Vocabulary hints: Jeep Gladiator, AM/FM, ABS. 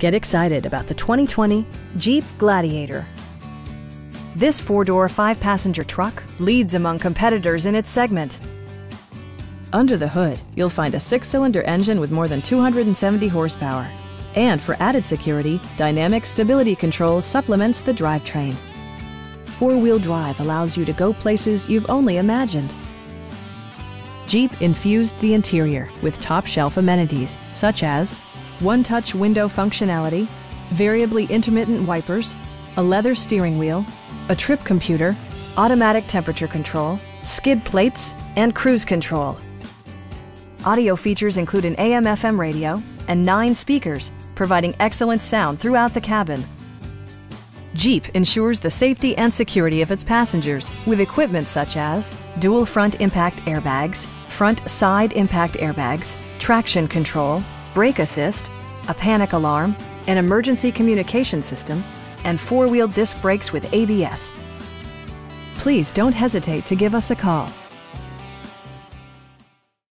Get excited about the 2020 Jeep Gladiator. This four-door, five-passenger truck leads among competitors in its segment. Under the hood, you'll find a six-cylinder engine with more than 270 horsepower. And for added security, dynamic stability control supplements the drivetrain. Four-wheel drive allows you to go places you've only imagined. Jeep infused the interior with top-shelf amenities such as one-touch window functionality, variably intermittent wipers, a leather steering wheel, a trip computer, automatic temperature control, skid plates, and cruise control. Audio features include an AM/FM radio and 9 speakers, providing excellent sound throughout the cabin. Jeep ensures the safety and security of its passengers with equipment such as dual front impact airbags, front side impact airbags, traction control, brake assist, a panic alarm, an emergency communication system, and four-wheel disc brakes with ABS. Please don't hesitate to give us a call.